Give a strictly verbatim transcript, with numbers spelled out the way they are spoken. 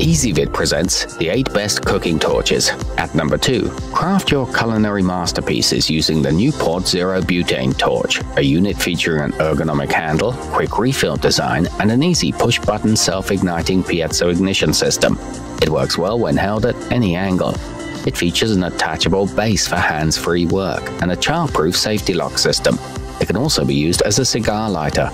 EasyVid presents the eight best cooking torches. At number two, craft your culinary masterpieces using the Newport Zero Butane Torch, a unit featuring an ergonomic handle, quick refill design, and an easy push-button self-igniting piezo ignition system. It works well when held at any angle. It features an attachable base for hands-free work and a child-proof safety lock system. It can also be used as a cigar lighter.